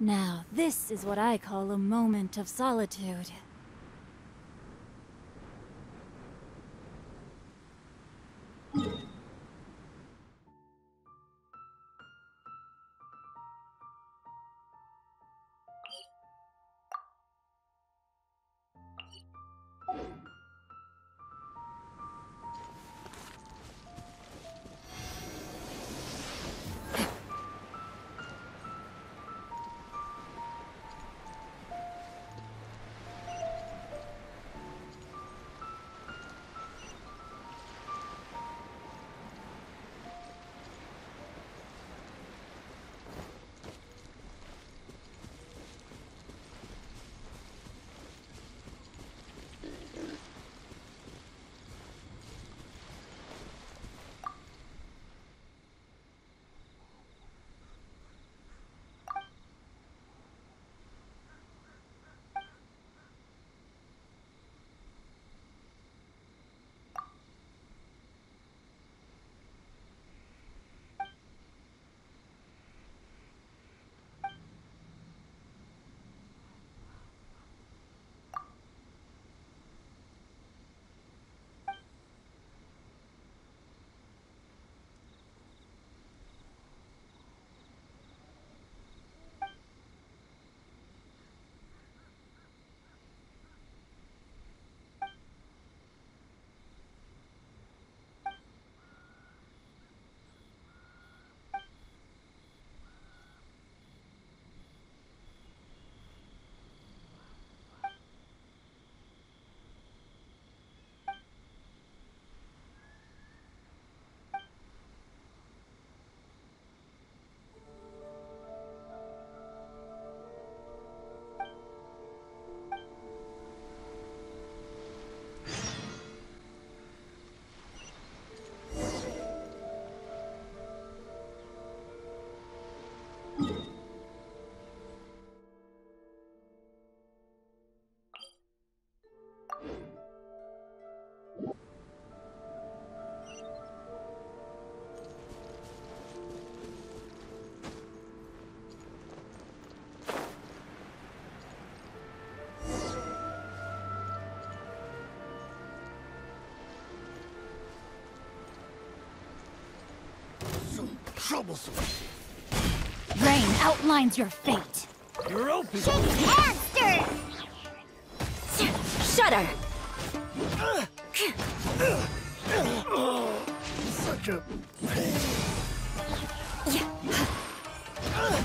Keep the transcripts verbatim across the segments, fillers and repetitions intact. Now, this is what I call a moment of solitude. Troublesome. Rain outlines your fate. You're open. Shake hands, stir. Shudder. Uh, uh, uh, such a pain. Yeah. Uh,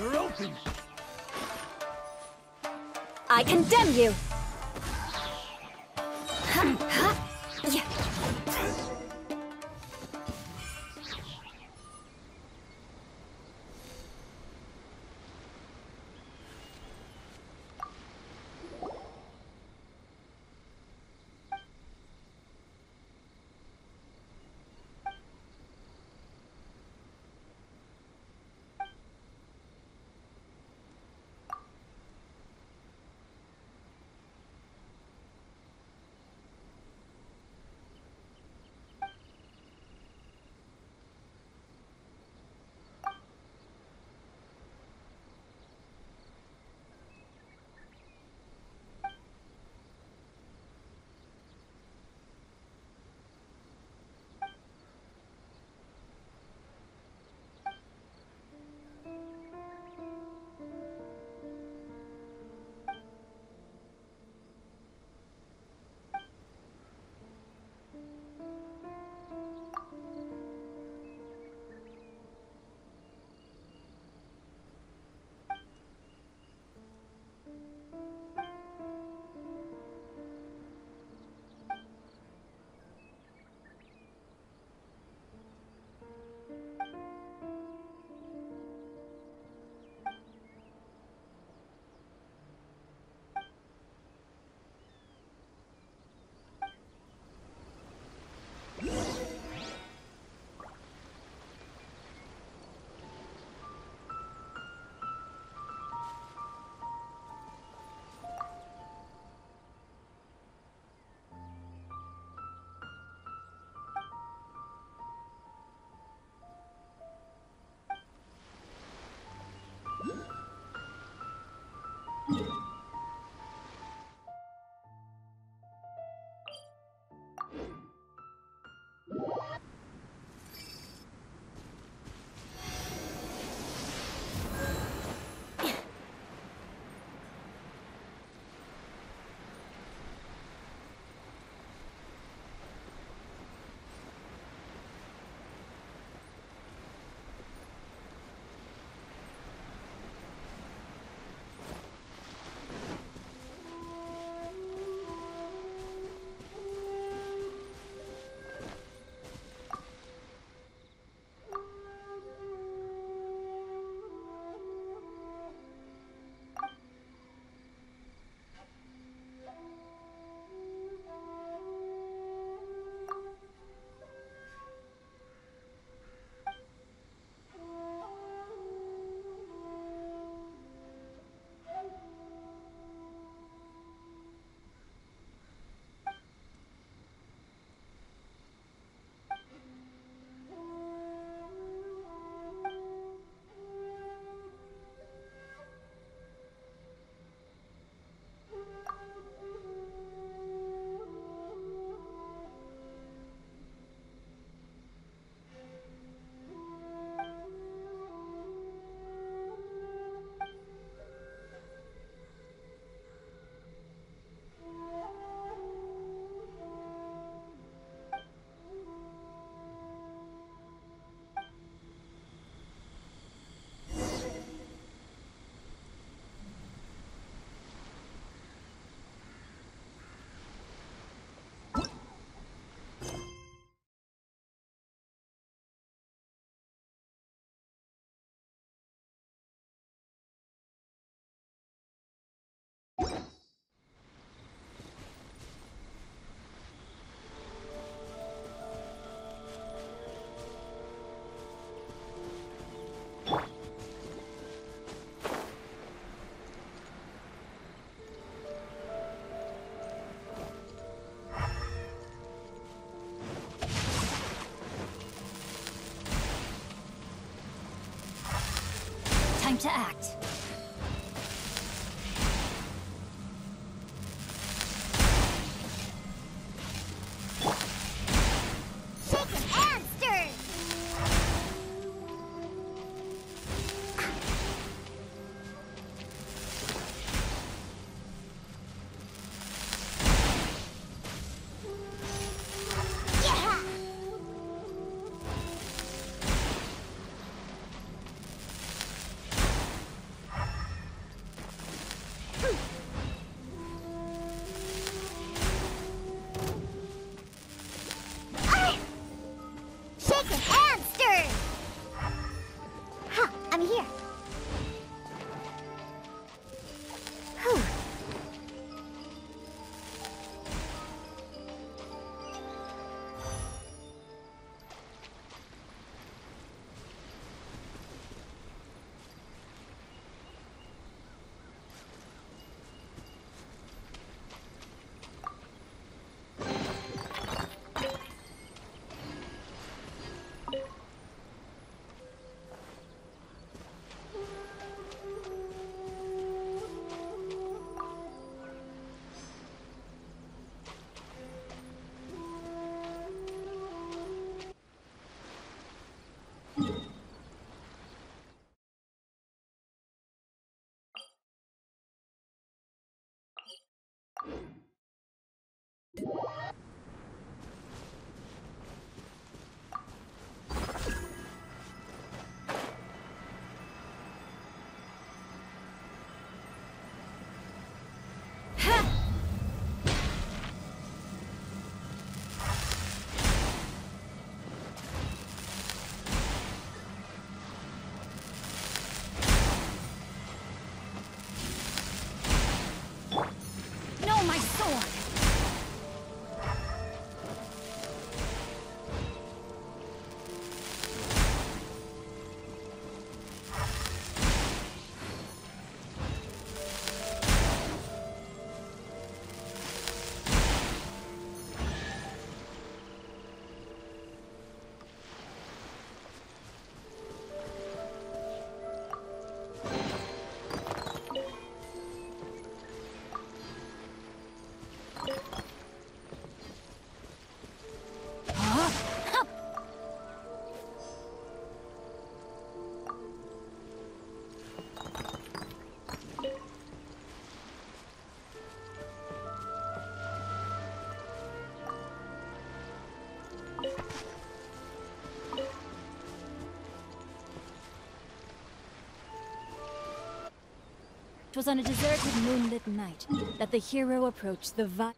You're open. I condemn you. time to act. It was on a deserted moonlit night that the hero approached the vi-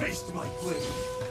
Taste my flavor.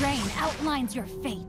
Rain outlines your fate.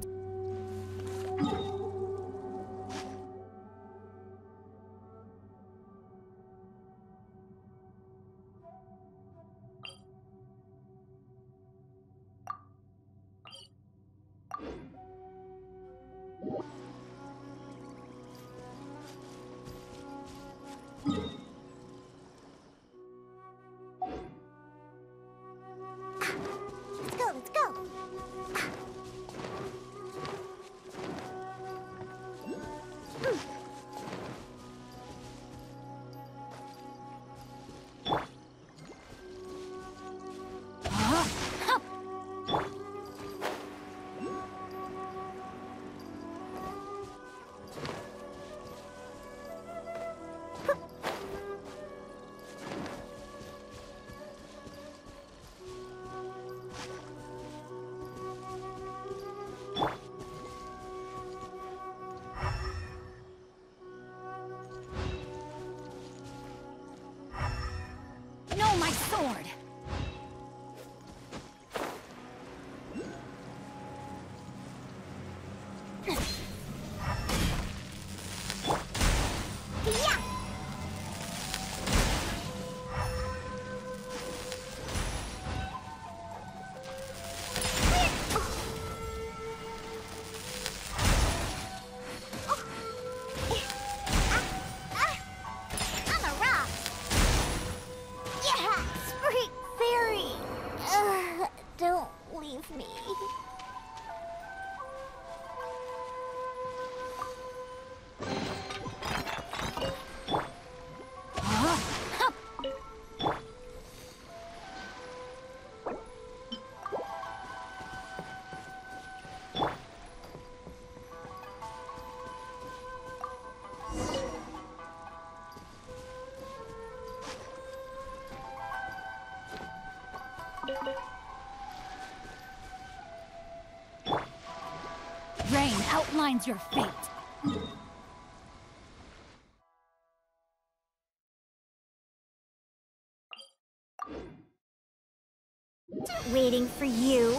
terrain outlines your fate. Not waiting for you.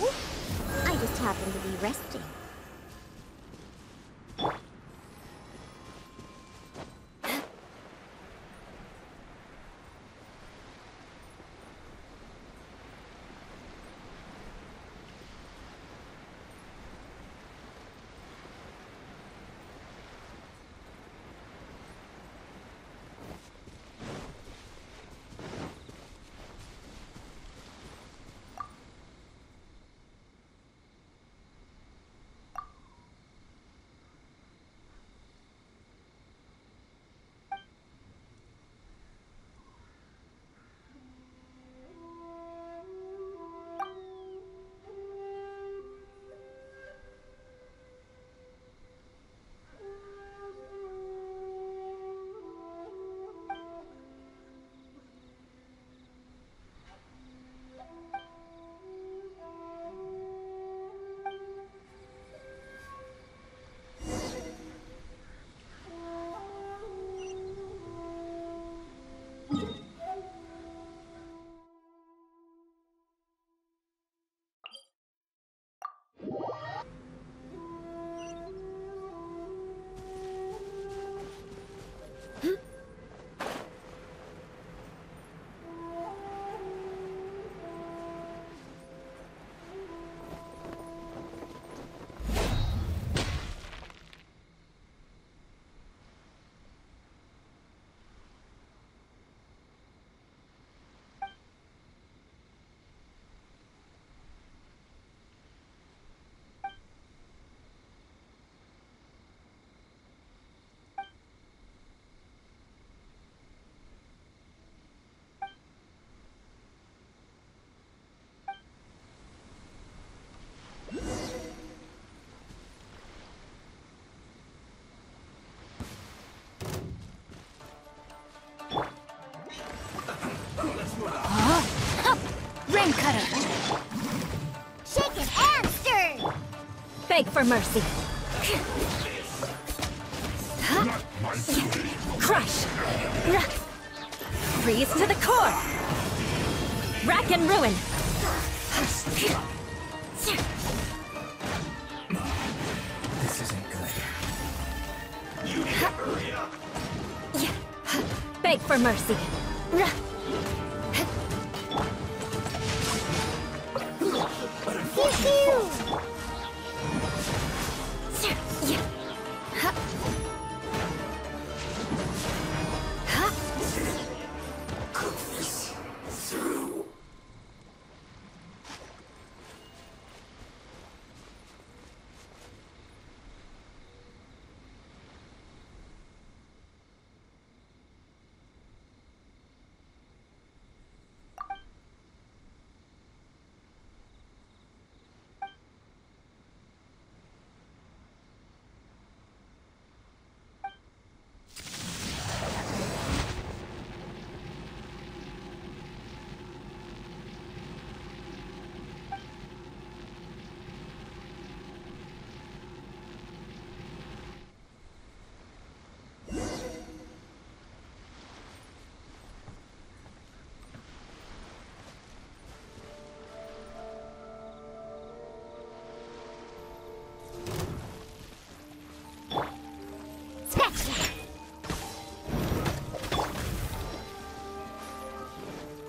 I just happen to be resting. Huh? Rain cutter! Shake it and stir! Beg for mercy! Huh? Crush! Freeze to the core! Rack and ruin! This isn't good. You need to hurry up! Beg for mercy!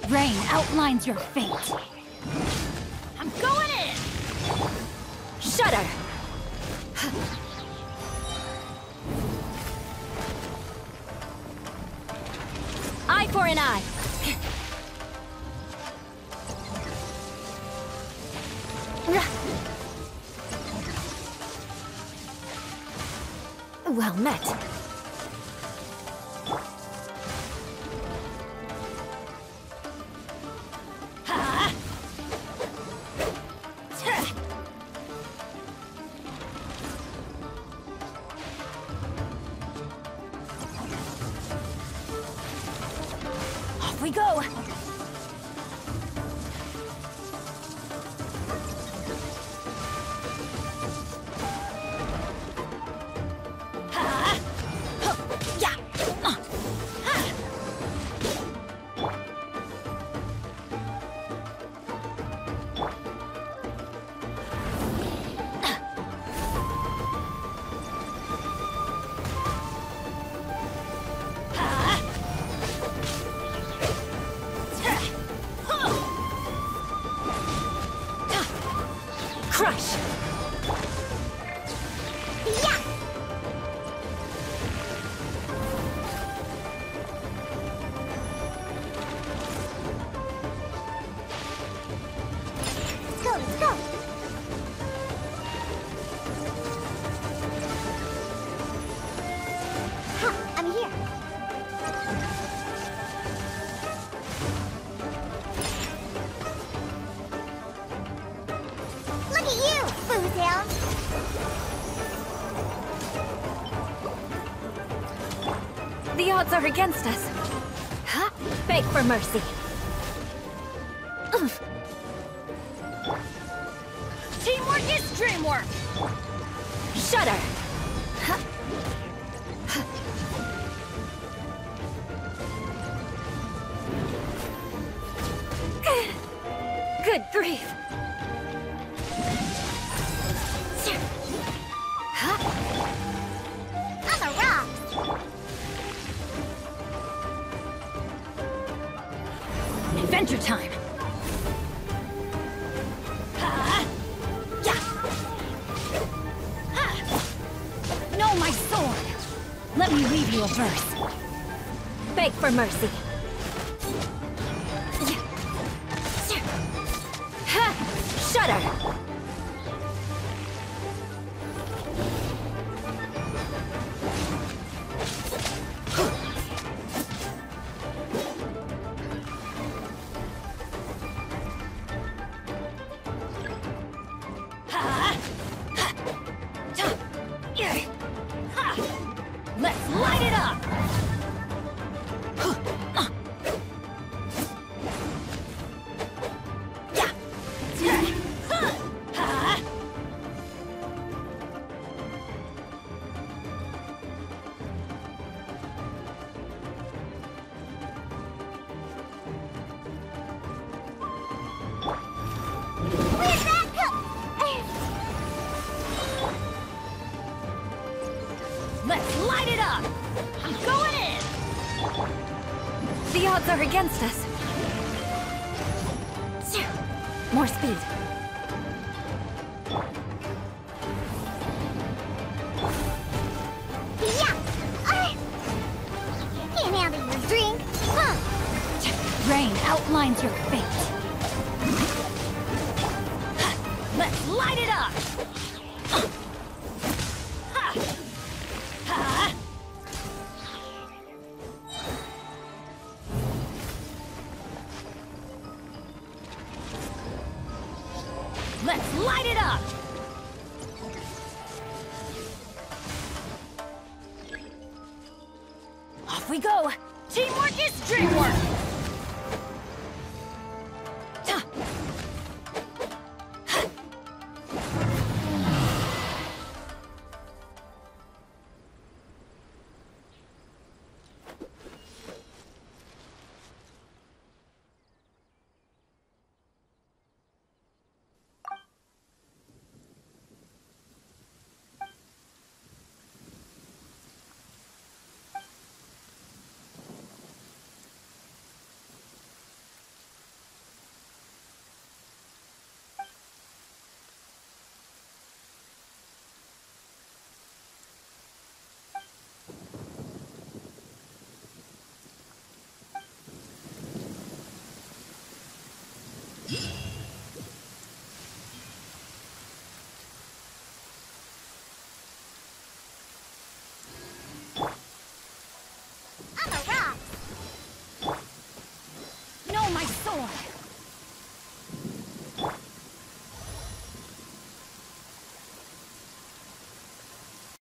Rain outlines your fate. I'm going in! Shudder! Eye for an eye! Well met. Crush! Yeah! Let's go, let's go! Ha! I'm here! Look at you, Boozle! The odds are against us. Huh? Beg for mercy. Oof. Teamwork is dreamwork! Shudder! Huh. Huh. Good grief! Adventure time! Ha! Yeah! Ha! Know my sword! Let me read you a verse. Beg for mercy. Ha! Shudder! Let's light it up! Where's that? Let's light it up! I'm going in! The odds are against us. More speed. Yeah! I... Can't handle your drink. Huh. Rain outlines your fate. Let's light it up! Let's light it up! Off we go! Teamwork is dreamwork!